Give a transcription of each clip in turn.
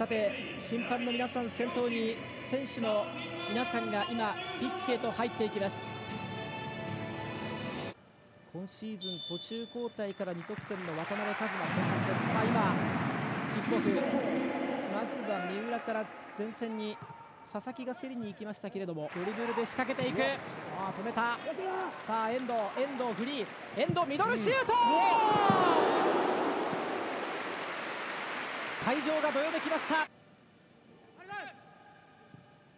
さて、審判の皆さん、先頭に選手の皆さんが今ピッチへと入っていきます。今シーズン途中交代から2得点の渡辺一馬先発です。さあ今キックオフ、まずは三浦から前線に佐々木が競りに行きましたけれども、ドリブルで仕掛けていく。ああ止めた。さあ遠藤、フリー、ミドルシュート、会場がどよめきました。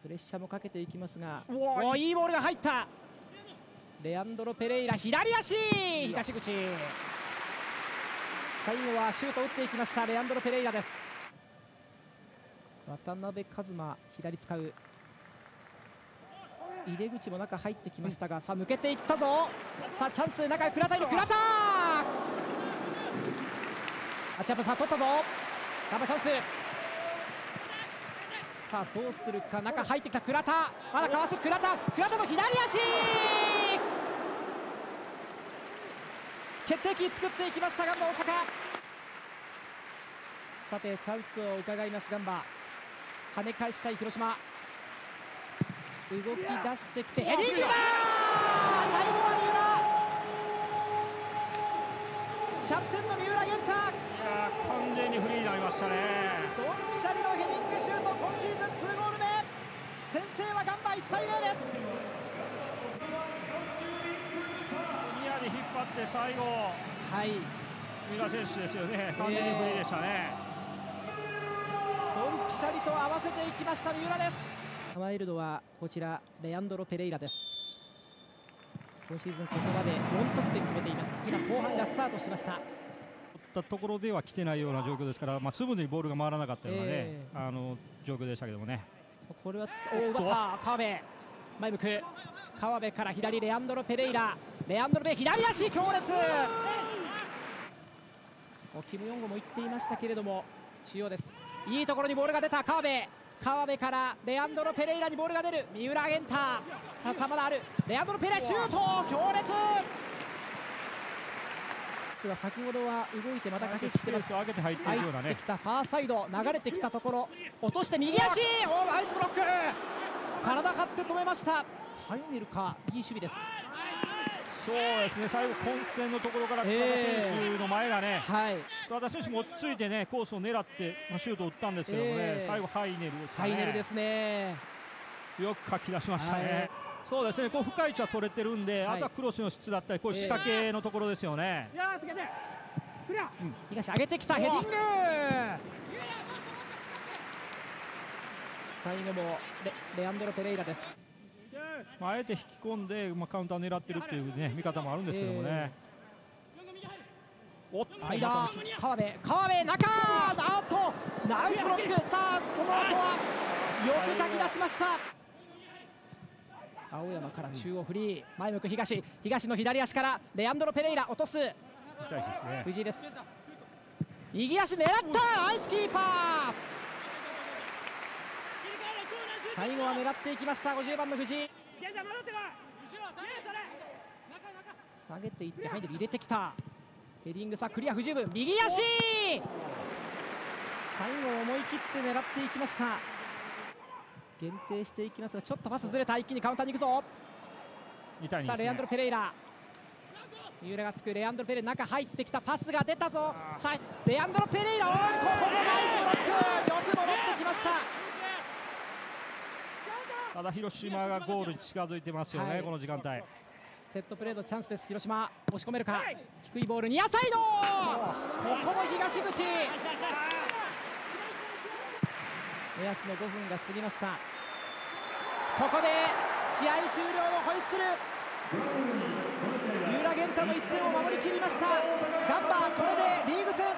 プレッシャーもかけていきますが、おいいボールが入った。レアンドロ・ペレイラ、左足、東口、最後はシュートを打っていきましたレアンドロ・ペレイラです。渡辺一馬、左使う。入れ口も中入ってきましたが、さあ抜けていったぞ。さあチャンス、中倉田いる、倉田、あチャップさあ取ったぞ。ナンバーチャンス、さあどうするか、中入ってきた倉田、まだかわす倉田、の左足、決定機作っていきましたガンバ大阪。さてチャンスを伺いますガンバ、跳ね返したい広島、動き出してきてヘディングだ。最後は三浦、キャプテンの三浦玄太、完全にフリーになりましたね。ドンピシャリのヘディングシュート、今シーズン2ゴール目、先制はガンバ1対0です。宮で引っ張って最後、はい、三浦選手ですよね、完全にフリーでしたね。ドンピシャリと合わせていきました三浦です。ワイルドはこちらレアンドロ・ペレイラです。今シーズンここまで4得点決めています。今後半がスタートしました。取ったところでは来てないような状況ですから、スムーズにボールが回らなかったような、状況でしたけどもね。これは奪った川辺、前向く川辺から左、レアンドロ・ペレイラ、レアンドロで左足強烈。キム・ヨンゴも言っていましたけれども、中央です。いいところにボールが出た川辺、からレアンドロ・ペレイラにボールが出る。三浦玄太、さまだある、レアンドロ・ペレイラシュート強烈。先ほどは動いてまた駆け引きしてます。入ってきたファーサイド、流れてきたところ落として右足、アイスブロック、体張って止めました。入れるか、いい守備です。そうですね、最後混戦のところから倉田選手の前がね、倉田選手も落ち着いてね、コースを狙ってシュートを打ったんですけどもね、最後ハイネルですね。ハイネルですね、よくかき出しましたね。そうですね、こう深い位置は取れてるんで、あとはクロスの質だったり、こう仕掛けのところですよね。東上げてきたヘディング、最後もレアンドロ・ペレイラです。あえて引き込んで、カウンター狙ってるっていうね、見方もあるんですけどもね。おっ、間、川辺、中、あっと、ナイスブロック、さあ、この後はよく炊き出しました。青山から中央フリー、前向く東、の左足から、レアンドロ・ペレイラ、落とす。藤井です。右足狙った、アイスキーパー。最後は狙っていきました、50番の藤井。下げていって、入れてきたヘディング、さあクリア、不十分、右足、最後思い切って狙っていきました。限定していきますが、ちょっとパスずれた、一気にカウンターに行くぞ。さあレアンドロ・ペレイラ、三浦がつく、レアンドロ・ペレイラ、中入ってきた、パスが出たぞ。さあレアンドロ・ペレイラ、ここもナイスブロック、よく戻ってきました。ただ広島がゴールに近づいてますよね、この時間帯。セットプレーのチャンスです、広島、押し込めるか、低いボール、ニアサイド、ここも東口、目安の5分が過ぎました、ここで試合終了をホイッスル、三浦玄太の1点を守りきりました、ガンバ、これでリーグ戦